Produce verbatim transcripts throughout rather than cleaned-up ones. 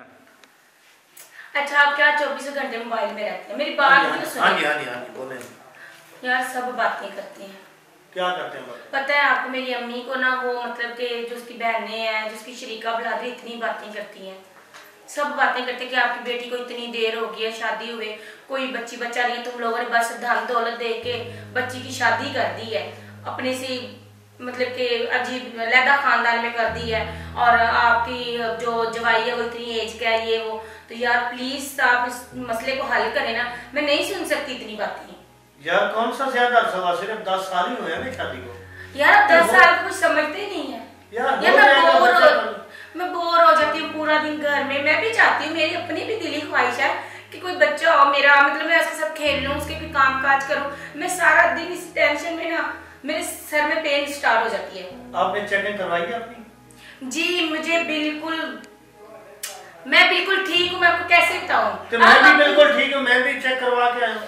अच्छा आप क्या चौबीसों घंटे मोबाइल में रहते हैं? मेरी बात भी तो सुनिए। हाँ जी हाँ जी हाँ जी बोले यार, सब बातें करते हैं। क्या करते हैं? पता है आपको मेरी अम्मी को ना वो मतलब कि जो उसकी बहनें हैं, जिसकी शरीका बरादरी, इतनी बातें करती हैं, सब बातें करते हैं कि आपकी बेटी को इतनी देर हो गई है शादी हुए, कोई बच्ची बच्चा नहीं, तुम लोगों ने बस धन दौलत दे के बच्ची की शादी कर दी है, अपने से मतलब कि अजीब लैदा खानदान में कर दी है, और आपकी जो जवाई है वो इतनी एज का है ये वो। तो यार प्लीज आप इस मसले को हल करें ना, मैं नहीं सुन सकती इतनी बातें यार। कौन सा ज्यादा सवा, सिर्फ दस साल ही हुए हैं शादी को यार, दस साल को कुछ समझते ही नहीं है यार, यार मैं बोर हो मैं बोर हो जाती हूँ पूरा दिन घर में। मैं भी चाहती हूँ, मेरी अपनी भी दिली ख्वाहिश है कि कोई बच्चा हो मेरा, मतलब मैं उसके साथ खेल लूँ, उसके कोई काम काज करूँ। मैं सारा दिन इस टेंशन में ना मेरे सर में पेन स्टार्ट हो जाती है। आपने चेकिंग करवाई है अपनी? जी मुझे बिल्कुल, मैं बिल्कुल ठीक हूँ, मैं आपको कैसे बताऊँ। मैं भी बिल्कुल ठीक हूँ, मैं भी चेक करवा के आया हूँ।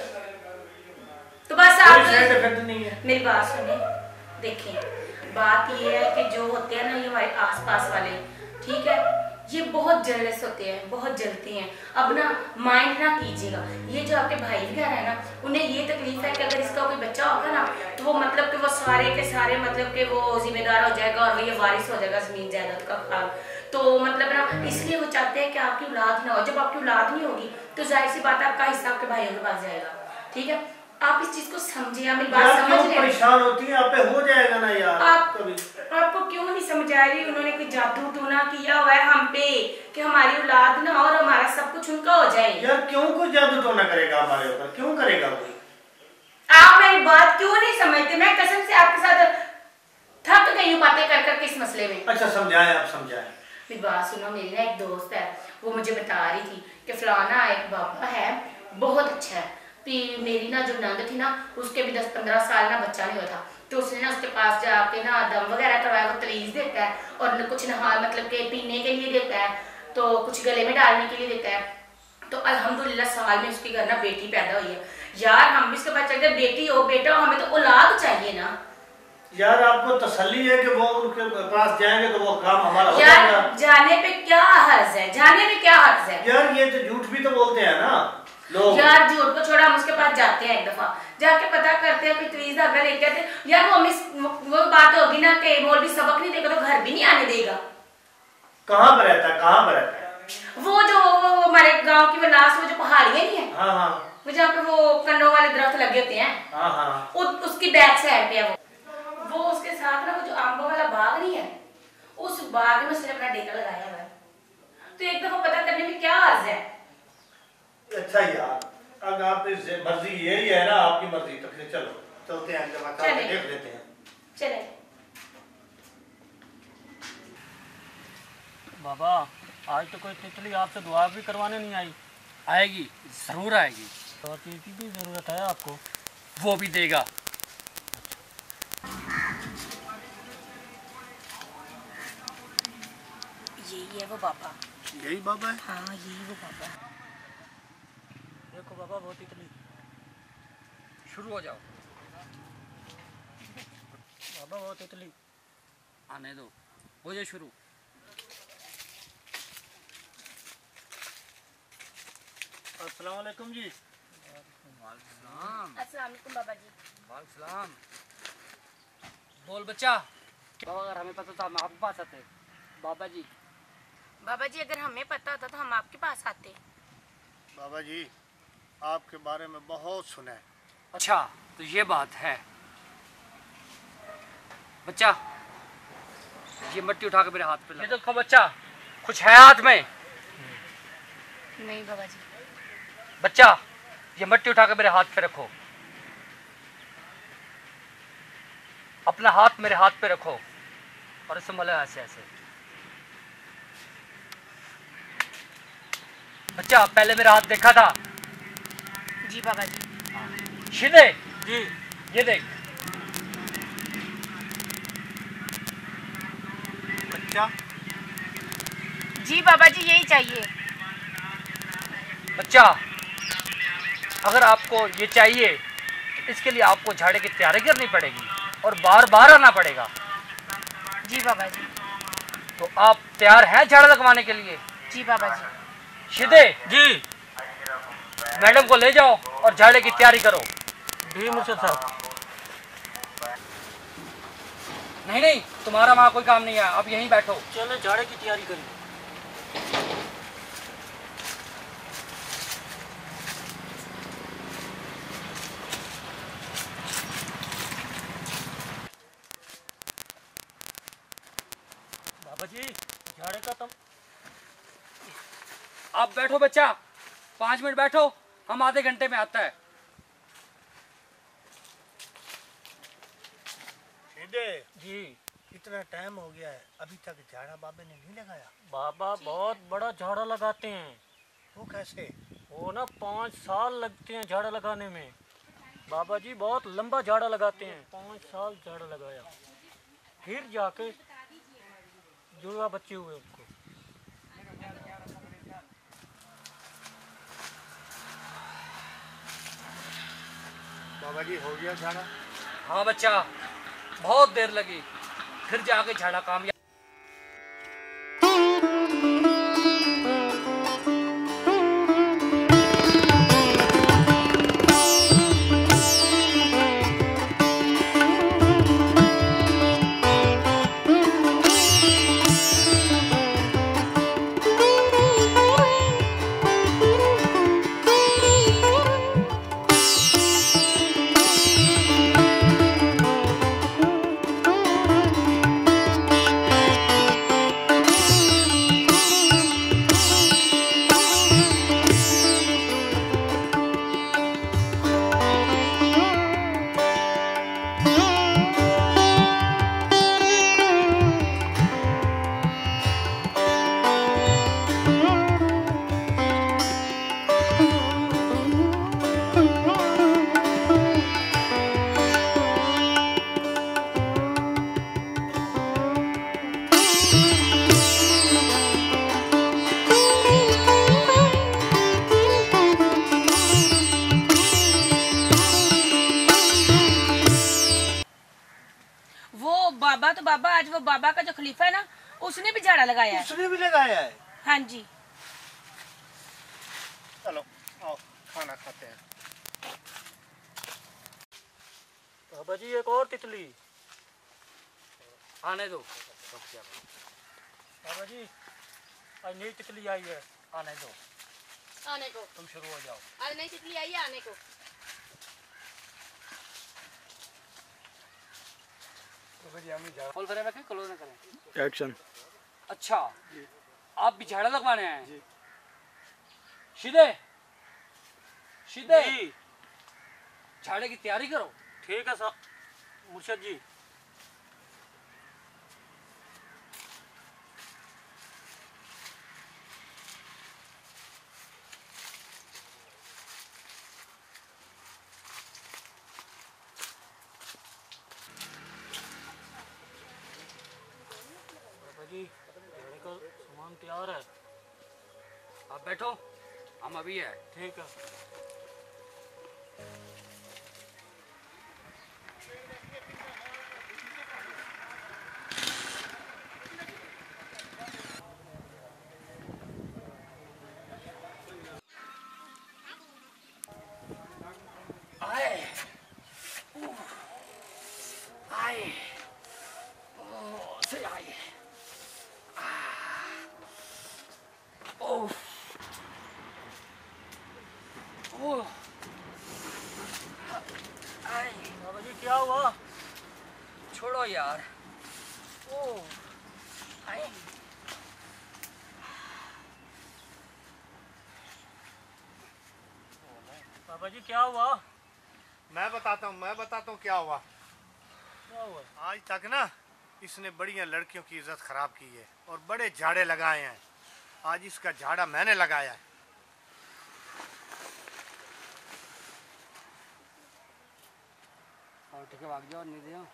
तो बस आप नहीं है। मेरी बात सुने, देखिए बात ये है कि जो होते हैं ना ये हमारे आसपास वाले, ठीक है, ये बहुत जलनेस होते हैं, बहुत जलते हैं। अब ना माइंड ना कीजिएगा, ये जो आपके भाई वगैरह है ना, उन्हें ये तकलीफ है कि अगर इसका कोई बच्चा होगा ना तो वो मतलब कि वो सारे के सारे मतलब कि वो जिम्मेदार हो जाएगा और वो ये वारिस हो जाएगा जमीन जायदाद का ख्याल। तो मतलब ना इसलिए वो चाहते हैं कि आपकी औलाद ना हो। जब आपकी औलाद नहीं होगी तो जाहिर सी बात है आपका हिस्सा आपके भाइयों के पास जाएगा। ठीक है, आप इस चीज को समझिए। मेरी बात समझ रहे हैं? परेशान होती है आप पे, हो जाएगा ना यार। आप आपको क्यों नहीं समझ आ रही? उन्होंने कोई जादू टोना किया हुआ है हम पे कि हमारी औलाद ना और हमारा सब कुछ उनका हो जाए। यार क्यों कोई जादू टोना करेगा हमारे ऊपर? क्यों करेगा कोई? आप मेरी बात क्यों नहीं समझते? मैं कसम से आपके साथ थक गई हूँ बातें कर करके इस मसले में। अच्छा समझाए, आप समझाए। मेरी बात सुनो, मेरी ना एक दोस्त है, वो मुझे बता रही थी कि फलाना एक बाबा है बहुत अच्छा है। मेरी ना जो नंद थी ना उसके भी दस पंद्रह साल ना बच्चा नहीं हुआ था, तो उसने ना उसके पास जाके ना दम वगैरह करवाया। वो तलीज देता है और कुछ नहा मतलब के पीने के लिए देता है, तो कुछ गले में डालने के लिए देता है। तो अल्हम्दुलिल्लाह साल में उसकी घर ना बेटी पैदा हुई है। यार हम भी इसके पास चलते, बेटी हो बेटा हो, हमें तो औलाद चाहिए ना यार। आपको तसल्ली है कि वो उनके पास जाएंगे तो वो काम हमारा हो जाएगा। जाने पे क्या हर्ज है? जाने में क्या हर्ज है यार? ये तो झूठ भी तो बोलते हैं ना यार। झूठ को छोड़ा, हम उसके पास जाते हैं, एक दफा जाके पता करते हैं कि तवीज़ अगर लेके आते यार वो हमें वो बात होगी ना कि मौलवी सबक नहीं देगा तो घर भी नहीं आने देगा। कहाँ पर रहता है? कहाँ पर रहता है वो जो वो हमारे गांव की वो लास्ट में जो पहाड़ियाँ नहीं है, हाँ हाँ, वो जहाँ पे वो कंडों वाले दरख्त लगे होते हैं, हाँ हाँ, उसकी बैक साइड पे है वो। वो उसके साथ ना वो जो आम्बों वाला बाग नहीं है, उस बाग में उसने अपना डेटा लगाया हुआ है। तो एक दफा पता करने में क्या अर्ज है? अच्छा यार अगर आप मर्जी यही है ना, आपकी मर्जी तो फिर चलो चलते हैं, देख लेते हैं। चले बाबा, आज तो कोई तितली आपसे दुआ भी करवाने नहीं आई। आएगी, जरूर आएगी। और तितली की जरूरत है आपको, वो भी देगा। यही है वो बाबा, यही बाबा है। हाँ यही वो बाबा है। देखो बाबा वो तितली, शुरू हो जाओ। बाबा वो तितली आने दो, हो जाए शुरू। अस्सलाम वालेकुम जी। वालेकुम अस्सलाम बाबा जी। वालेकुम सलाम। बोल बच्चा। बाबा अगर हमें पता था हम आपके पास आते। बाबा जी, बाबा जी अगर हमें पता होता तो हम आपके पास आते। बाबा जी आपके बारे में बहुत सुना है। अच्छा तो ये बात है बच्चा, ये मिट्टी उठा के मेरे हाथ पे लगा। देखो बच्चा कुछ है हाथ में? नहीं बाबा जी। बच्चा ये मिट्टी उठा के मेरे हाथ पे रखो, अपना हाथ मेरे हाथ पे रखो और संभला ऐसे ऐसे। बच्चा पहले मेरा हाथ देखा था? जी बाबा जी। सीधे जी, ये देख बच्चा। जी बाबा जी यही चाहिए। बच्चा अगर आपको ये चाहिए तो इसके लिए आपको झाड़े की तैयारी करनी पड़ेगी और बार बार आना पड़ेगा। जी बाबा जी। तो आप तैयार हैं झाड़ा लगवाने के लिए? जी बाबा जी। सीधे जी मैडम को ले जाओ और झाड़े की तैयारी करो। जी मुर्शिद साहब। नहीं नहीं तुम्हारा वहाँ कोई काम नहीं है, अब यहीं बैठो। चलो झाड़े की तैयारी करिए। बाबा जी झाड़े का तुम आप बैठो बच्चा, पाँच मिनट बैठो, हम आधे घंटे में आता है। जी कितना टाइम हो गया है, अभी तक झाड़ा बाबा ने नहीं लगाया। बाबा बहुत बड़ा झाड़ा लगाते हैं। वो कैसे? वो ना पाँच साल लगते हैं झाड़ा लगाने में। बाबा जी बहुत लंबा झाड़ा लगाते हैं। पाँच साल झाड़ा लगाया फिर जाके जुड़वा बच्चे हुए उनको। बाबा जी हो गया झाड़ा? हाँ बच्चा बहुत देर लगी, फिर जाके झाड़ा कामयाब। बाबा का जो खलीफा है ना उसने भी झाड़ा लगाया है। उसने भी लगाया है। हाँ जी चलो आओ खाना खाते हैं। बाबा जी एक और तितली आने दो। बाबा जी आज नई तितली आई है, आने दो। आने को तुम शुरू हो जाओ, आज नई तितली आई है आने को। एक्शन। अच्छा आप भी झाड़ा लगवाने हैं? सीधे सीधे झाड़े की तैयारी करो। ठीक है साहब। मुर्शिद जी सामान तैयार है, आप बैठो हम अभी है। ठीक है यार। ओ आई बाबा जी क्या हुआ? मैं बताता हूँ मैं बताता हूँ क्या हुआ। क्या हुआ? आज तक ना इसने बढ़िया लड़कियों की इज्जत खराब की है और बड़े झाड़े लगाए हैं। आज इसका झाड़ा मैंने लगाया है। और ठीक है भाग जाओ नहीं दिया।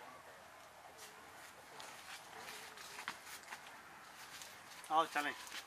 आओ चलें।